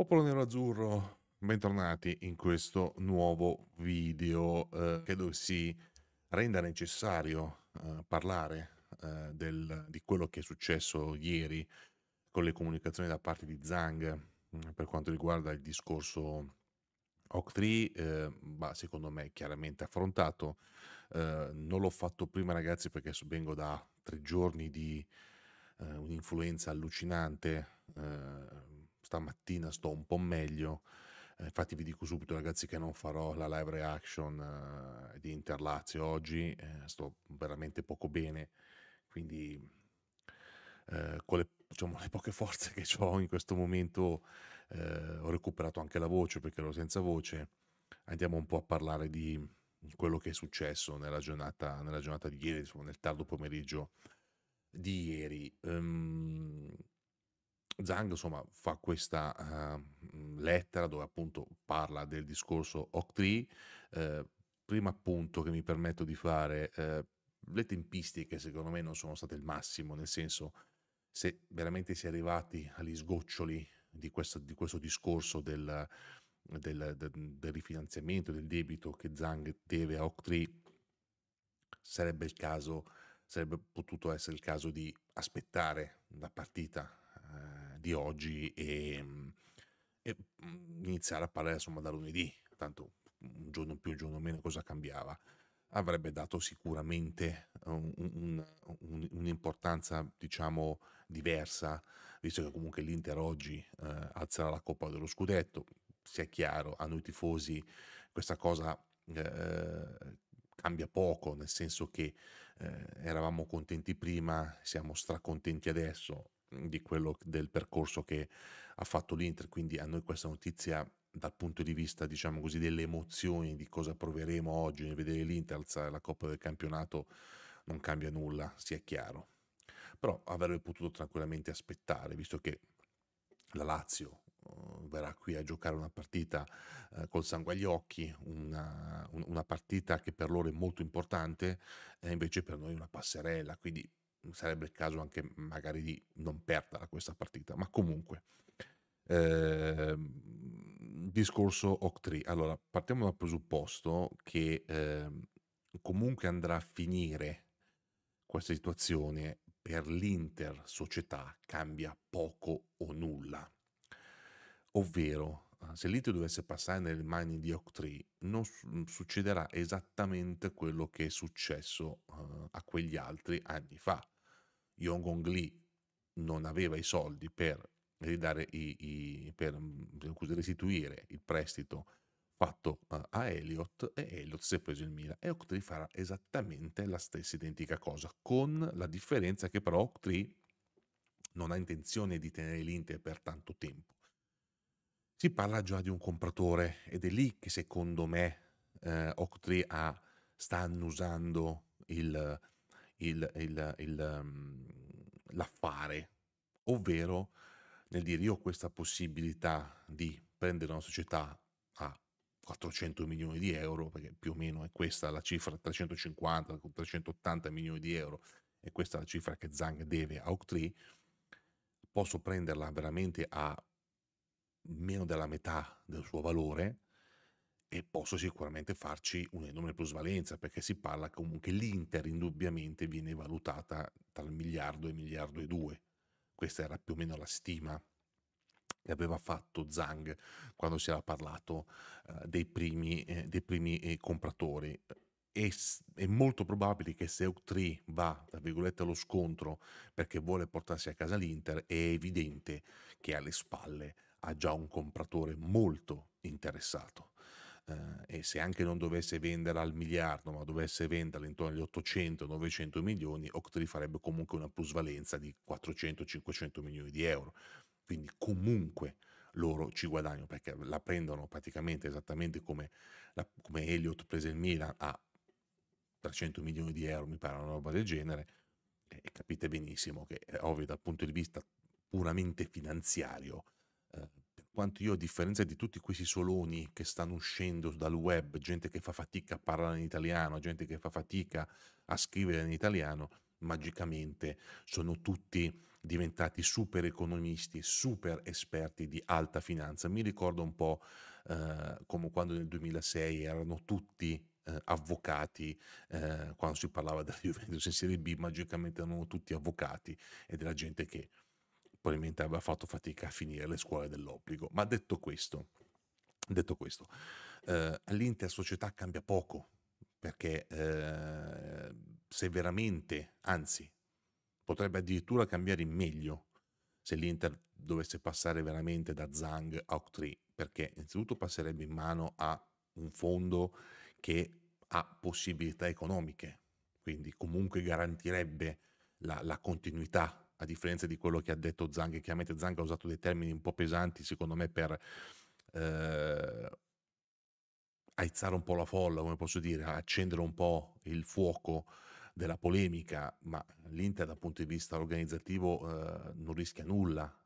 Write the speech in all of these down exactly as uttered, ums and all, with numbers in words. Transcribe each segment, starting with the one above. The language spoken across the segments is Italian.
Popolo nero-azzurro, bentornati in questo nuovo video. Eh, credo si renda necessario eh, parlare eh, del, di quello che è successo ieri con le comunicazioni da parte di Zhang eh, per quanto riguarda il discorso Oaktree, eh, bah, secondo me chiaramente affrontato. Eh, non l'ho fatto prima, ragazzi, perché vengo da tre giorni di eh, un'influenza allucinante. Eh, Stamattina sto un po' meglio, eh, infatti vi dico subito, ragazzi, che non farò la live reaction eh, di Inter Lazio oggi, eh, sto veramente poco bene, quindi eh, con le, diciamo, le poche forze che ho in questo momento eh, ho recuperato anche la voce perché ero senza voce. Andiamo un po' a parlare di quello che è successo nella giornata, nella giornata di ieri, insomma, nel tardo pomeriggio di ieri. Um, Zhang, insomma, fa questa uh, lettera dove appunto parla del discorso Oaktree. Uh, prima appunto che mi permetto di fare, uh, le tempistiche secondo me non sono state il massimo, nel senso, se veramente si è arrivati agli sgoccioli di questo, di questo discorso del, del, del, del rifinanziamento del debito che Zhang deve a Oaktree, sarebbe il caso, sarebbe potuto essere il caso di aspettare la partita di oggi e, e iniziare a parlare, insomma, da lunedì. Tanto un giorno più, un giorno meno, cosa cambiava? Avrebbe dato sicuramente un'importanza, un, un, un diciamo, diversa, visto che comunque l'Inter oggi eh, alzerà la Coppa dello Scudetto. Sia chiaro, a noi tifosi questa cosa eh, cambia poco, nel senso che eh, eravamo contenti prima, siamo stracontenti adesso di quello del percorso che ha fatto l'Inter, quindi a noi questa notizia, dal punto di vista, diciamo così, delle emozioni, di cosa proveremo oggi nel vedere l'Inter alzare la Coppa del campionato, non cambia nulla, sia chiaro. Però avrebbe potuto tranquillamente aspettare, visto che la Lazio uh, verrà qui a giocare una partita uh, col sangue agli occhi, una, un, una partita che per loro è molto importante, e invece per noi è una passerella, quindi sarebbe il caso anche magari di non perderla questa partita. Ma comunque, eh, discorso Oaktree. Allora, partiamo dal presupposto che eh, comunque andrà a finire questa situazione. Per l'Inter società cambia poco o nulla, ovvero se l'Inter dovesse passare nelle mani di Oaktree non succederà esattamente quello che è successo uh, a quegli altri anni fa. Yonghong Li non aveva i soldi per, ridare i, i, per restituire il prestito fatto uh, a Elliott, e Elliott si è preso il Milan, e Oaktree farà esattamente la stessa identica cosa, con la differenza che però Oaktree non ha intenzione di tenere l'Inter per tanto tempo. Si parla già di un compratore, ed è lì che secondo me eh, Oaktree ha, sta annusando il, il, il, il, um, l'affare, ovvero nel dire: io ho questa possibilità di prendere una società a quattrocento milioni di euro, perché più o meno è questa la cifra, trecentocinquanta, trecentottanta milioni di euro, e questa è la cifra che Zhang deve a Oaktree, posso prenderla veramente a meno della metà del suo valore e posso sicuramente farci un'enorme plusvalenza, perché si parla comunque l'Inter indubbiamente viene valutata tra il miliardo e il miliardo e due. Questa era più o meno la stima che aveva fatto Zhang quando si era parlato uh, dei primi, eh, dei primi eh, compratori. E è molto probabile che se Oaktree va, tra virgolette, allo scontro perché vuole portarsi a casa l'Inter, è evidente che alle spalle ha già un compratore molto interessato, eh, e se anche non dovesse vendere al miliardo ma dovesse vendere intorno agli ottocento novecento milioni, Oaktree farebbe comunque una plusvalenza di quattrocento cinquecento milioni di euro, quindi comunque loro ci guadagnano, perché la prendono praticamente esattamente come, la, come Elliott prese il Milan a trecento milioni di euro, mi pare, una roba del genere, e capite benissimo che è ovvio dal punto di vista puramente finanziario. Eh, per quanto io, a differenza di tutti questi soloni che stanno uscendo dal web, gente che fa fatica a parlare in italiano, gente che fa fatica a scrivere in italiano, magicamente sono tutti diventati super economisti, super esperti di alta finanza. Mi ricordo un po' eh, come quando nel duemilasei erano tutti eh, avvocati, eh, quando si parlava della Juventus in Serie B magicamente erano tutti avvocati e della gente che probabilmente aveva fatto fatica a finire le scuole dell'obbligo. Ma detto questo, detto questo eh, all'Inter società cambia poco, perché eh, se veramente, anzi potrebbe addirittura cambiare in meglio se l'Inter dovesse passare veramente da Zhang a Oaktree, perché innanzitutto passerebbe in mano a un fondo che ha possibilità economiche, quindi comunque garantirebbe la, la continuità, a differenza di quello che ha detto Zhang. E chiaramente Zhang ha usato dei termini un po' pesanti secondo me per eh, aizzare un po' la folla, come posso dire, accendere un po' il fuoco della polemica, ma l'Inter dal punto di vista organizzativo eh, non rischia nulla.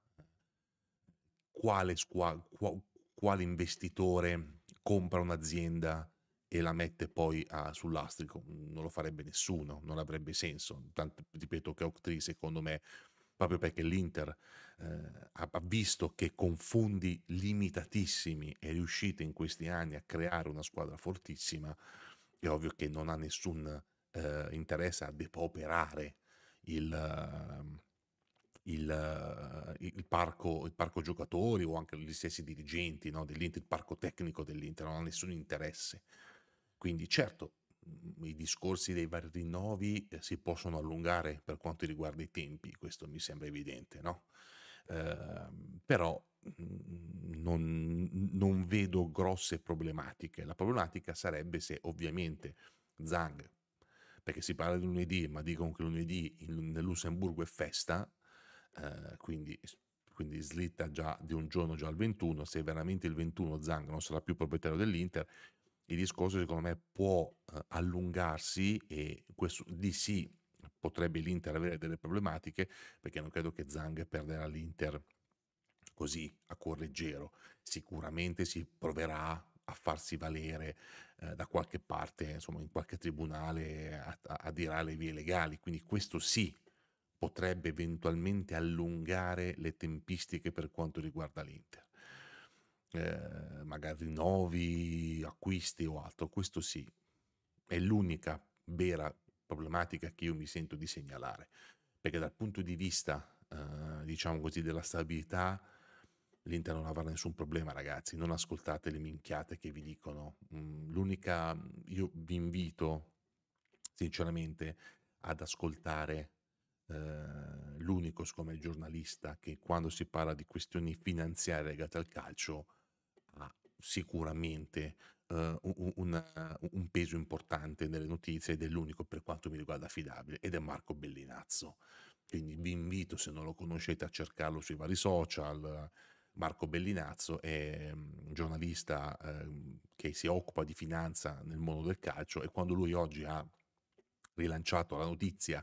Quale, squa, qua, quale investitore compra un'azienda e la mette poi a, sull'astrico? Non lo farebbe nessuno, non avrebbe senso. Tanto, ripeto che Oaktree, secondo me, proprio perché l'Inter eh, ha visto che con fondi limitatissimi è riuscita in questi anni a creare una squadra fortissima, è ovvio che non ha nessun eh, interesse a depauperare il, il, il, parco, il parco giocatori o anche gli stessi dirigenti, no, dell'Inter, il parco tecnico dell'Inter, non ha nessun interesse. Quindi certo, i discorsi dei vari rinnovi si possono allungare per quanto riguarda i tempi, questo mi sembra evidente, no? Eh, però non, non vedo grosse problematiche. La problematica sarebbe se ovviamente Zhang, perché si parla di lunedì, ma dicono che lunedì in, nel Lussemburgo è festa, eh, quindi, quindi slitta già di un giorno già al ventuno, se veramente il ventuno Zhang non sarà più proprietario dell'Inter, il discorso secondo me può eh, allungarsi, e questo, di sì potrebbe l'Inter avere delle problematiche, perché non credo che Zhang perderà l'Inter così a cuor leggero. Sicuramente si proverà a farsi valere eh, da qualche parte, insomma in qualche tribunale, a, a, a dirà le vie legali, quindi questo sì potrebbe eventualmente allungare le tempistiche per quanto riguarda l'Inter. Eh, magari rinnovi, acquisti o altro, questo sì, è l'unica vera problematica che io mi sento di segnalare, perché dal punto di vista eh, diciamo così della stabilità l'Inter non avrà nessun problema. Ragazzi, non ascoltate le minchiate che vi dicono. Mm, l'unica, io vi invito sinceramente ad ascoltare eh, l'unico come giornalista che quando si parla di questioni finanziarie legate al calcio ha sicuramente uh, un, un, un peso importante nelle notizie, ed è l'unico per quanto mi riguarda affidabile, ed è Marco Bellinazzo. Quindi vi invito, se non lo conoscete, a cercarlo sui vari social. Marco Bellinazzo è un giornalista uh, che si occupa di finanza nel mondo del calcio, e quando lui oggi ha rilanciato la notizia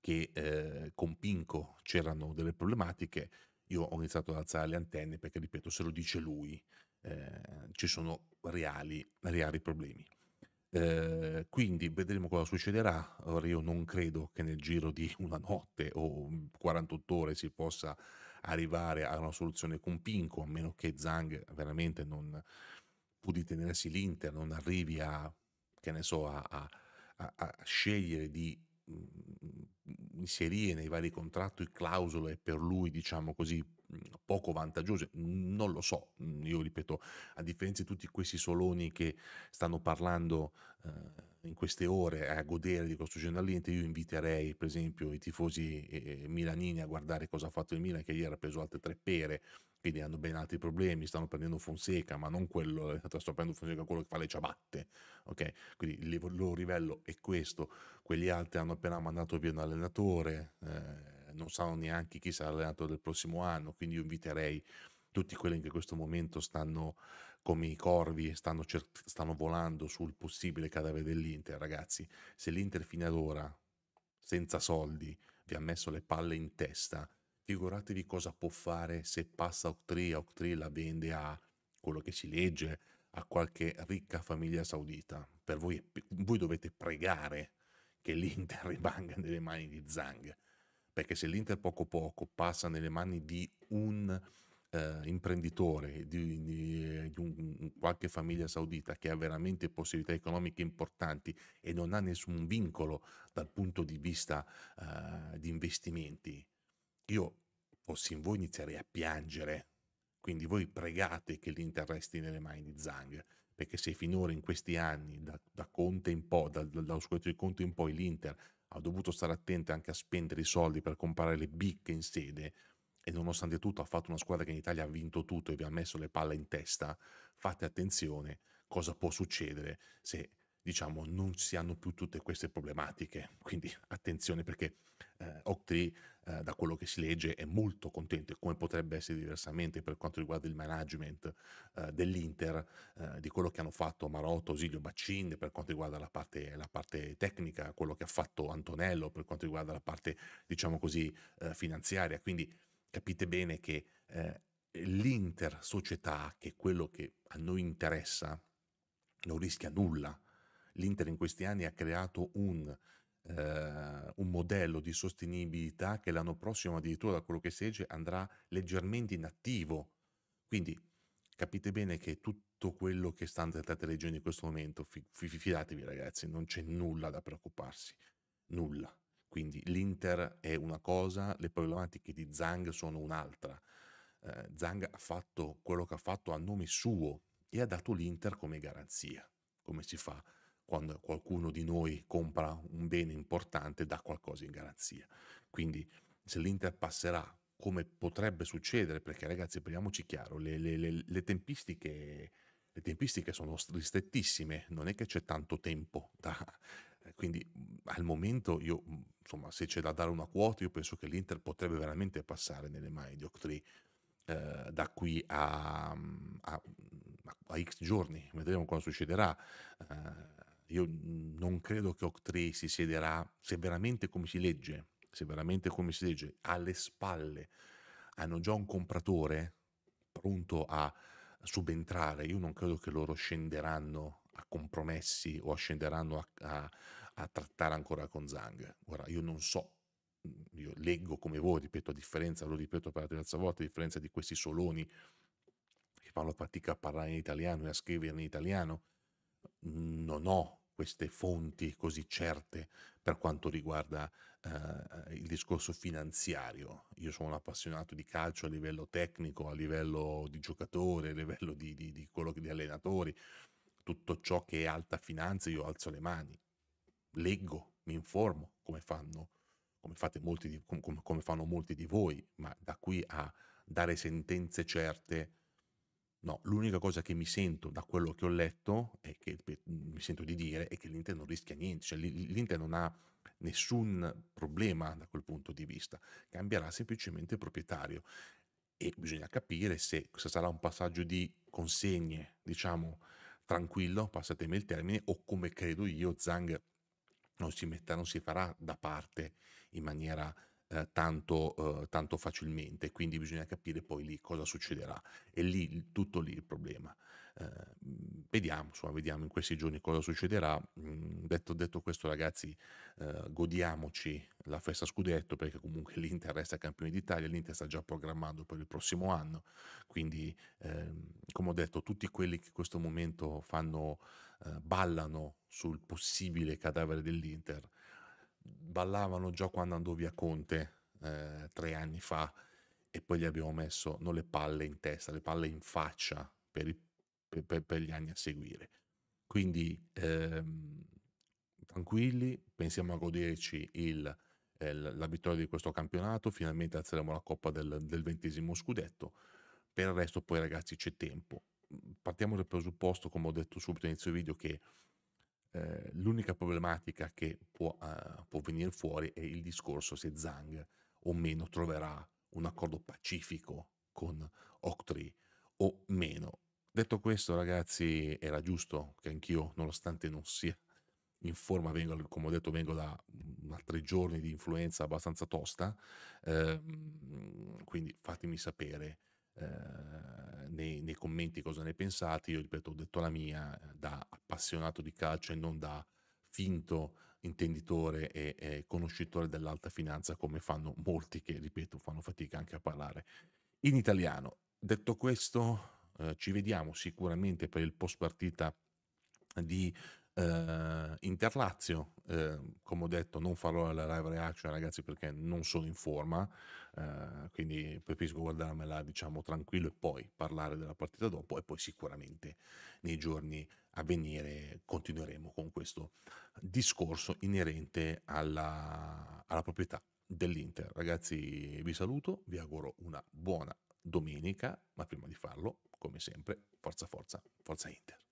che eh, con Pinco c'erano delle problematiche, io ho iniziato ad alzare le antenne, perché ripeto, se lo dice lui Eh, ci sono reali, reali problemi. Eh, quindi vedremo cosa succederà. Ora, io non credo che nel giro di una notte o quarantotto ore si possa arrivare a una soluzione con Pinco, a meno che Zhang veramente non, pur di tenersi l'Inter, non arrivi a, che ne so, a, a, a scegliere di inserire nei vari contratti clausole per lui, diciamo così, poco vantaggiose. Non lo so, io ripeto, a differenza di tutti questi soloni che stanno parlando eh, in queste ore a godere di questo genere, io inviterei per esempio i tifosi eh, milanini a guardare cosa ha fatto il Milan, che ieri ha preso altre tre pere, quindi hanno ben altri problemi. Stanno prendendo Fonseca, ma non quello, sto prendendo Fonseca, quello che fa le ciabatte, ok? Quindi il loro livello è questo. Quegli altri hanno appena mandato via un allenatore, eh, non sanno neanche chi sarà l'allenatore del prossimo anno, quindi io inviterei tutti quelli che in questo momento stanno come i corvi, stanno, stanno volando sul possibile cadavere dell'Inter. Ragazzi, se l'Inter fino ad ora, senza soldi, vi ha messo le palle in testa, figuratevi cosa può fare se passa Oaktree, Oaktree la vende a quello che si legge, a qualche ricca famiglia saudita. Per voi, voi dovete pregare che l'Inter rimanga nelle mani di Zhang, perché se l'Inter poco poco passa nelle mani di un eh, imprenditore, di, di, di un, qualche famiglia saudita che ha veramente possibilità economiche importanti e non ha nessun vincolo dal punto di vista eh, di investimenti, io fossi in voi inizierei a piangere. Quindi voi pregate che l'Inter resti nelle mani di Zhang, perché se finora in questi anni, da, da Conte in poi, da, dallo scudetto di Conte in poi, l'Inter ha dovuto stare attenta anche a spendere i soldi per comprare le bicche in sede, e nonostante tutto ha fatto una squadra che in Italia ha vinto tutto e vi ha messo le palle in testa, fate attenzione cosa può succedere se, diciamo, non si hanno più tutte queste problematiche. Quindi attenzione, perché eh, Oaktree, eh, da quello che si legge, è molto contento, come potrebbe essere diversamente per quanto riguarda il management eh, dell'Inter, eh, di quello che hanno fatto Marotta, Ausilio, Baccin per quanto riguarda la parte, la parte tecnica, quello che ha fatto Antonello per quanto riguarda la parte, diciamo così, eh, finanziaria. Quindi capite bene che eh, l'Inter società, che è quello che a noi interessa, non rischia nulla. L'Inter in questi anni ha creato un, eh, un modello di sostenibilità che l'anno prossimo, addirittura da quello che si legge, andrà leggermente inattivo. Quindi capite bene che tutto quello che sta andando a leggere in questo momento, fi fi fidatevi ragazzi, non c'è nulla da preoccuparsi, nulla. Quindi l'Inter è una cosa, le problematiche di Zhang sono un'altra. Eh, Zhang ha fatto quello che ha fatto a nome suo e ha dato l'Inter come garanzia, come si fa quando qualcuno di noi compra un bene importante, dà qualcosa in garanzia. Quindi se l'Inter passerà, come potrebbe succedere, perché ragazzi, parliamoci chiaro, le, le, le, le, tempistiche, le tempistiche sono ristrettissime, non è che c'è tanto tempo. Da, quindi al momento, io, insomma, se c'è da dare una quota, io penso che l'Inter potrebbe veramente passare nelle mani di Oaktree eh, da qui a, a, a X giorni, vedremo cosa succederà. Eh, Io non credo che Oaktree si siederà, se veramente come si legge, se veramente come si legge, alle spalle hanno già un compratore pronto a subentrare. Io non credo che loro scenderanno a compromessi o scenderanno a, a, a trattare ancora con Zhang. Ora, io non so, io leggo come voi, ripeto, a differenza, lo ripeto per la terza volta, a differenza di questi soloni che fanno fatica a parlare in italiano e a scrivere in italiano, non ho queste fonti così certe per quanto riguarda eh, il discorso finanziario. Io sono un appassionato di calcio a livello tecnico, a livello di giocatore, a livello di, di, di, quello che, di allenatori, tutto ciò che è alta finanza io alzo le mani, leggo, mi informo come fanno, come fate molti di, come, come fanno molti di voi, ma da qui a dare sentenze certe, no. L'unica cosa che mi sento da quello che ho letto e che mi sento di dire è che l'Inter non rischia niente, cioè l'Inter non ha nessun problema da quel punto di vista, cambierà semplicemente il proprietario e bisogna capire se sarà un passaggio di consegne, diciamo tranquillo, passatemi il termine, o come credo io Zhang non si metta, non si farà da parte in maniera Eh, tanto, eh, tanto facilmente. Quindi bisogna capire poi lì cosa succederà, e lì tutto lì il problema. Eh, vediamo, insomma, vediamo in questi giorni cosa succederà. Mm, detto, detto questo ragazzi, eh, godiamoci la festa scudetto, perché comunque l'Inter resta campione d'Italia, l'Inter sta già programmando per il prossimo anno. Quindi eh, come ho detto, tutti quelli che in questo momento fanno eh, ballano sul possibile cadavere dell'Inter, ballavano già quando andò via Conte eh, tre anni fa, e poi gli abbiamo messo non le palle in testa, le palle in faccia per, i, per, per, per gli anni a seguire. Quindi ehm, tranquilli, pensiamo a goderci il, eh, la vittoria di questo campionato, finalmente alzeremo la coppa del, del ventesimo scudetto. Per il resto poi ragazzi c'è tempo. Partiamo dal presupposto, come ho detto subito all'inizio video, che Eh, l'unica problematica che può, eh, può venire fuori è il discorso se Zhang o meno troverà un accordo pacifico con Oaktree o meno. Detto questo ragazzi, era giusto che anch'io, nonostante non sia in forma, vengo, come ho detto, vengo da tre giorni di influenza abbastanza tosta, eh, quindi fatemi sapere Uh, nei, nei commenti cosa ne pensate. Io ripeto, ho detto la mia da appassionato di calcio e non da finto intenditore e, e conoscitore dell'alta finanza, come fanno molti che, ripeto, fanno fatica anche a parlare in italiano. Detto questo, eh, ci vediamo sicuramente per il post partita di eh, Interlazio. Eh, come ho detto, non farò la live reaction, ragazzi, perché non sono in forma, eh, quindi preferisco guardarmela, diciamo, tranquillo, e poi parlare della partita dopo, e poi sicuramente nei giorni a venire continueremo con questo discorso inerente alla, alla proprietà dell'Inter. Ragazzi, vi saluto, vi auguro una buona domenica, ma prima di farlo, come sempre, forza forza, forza Inter.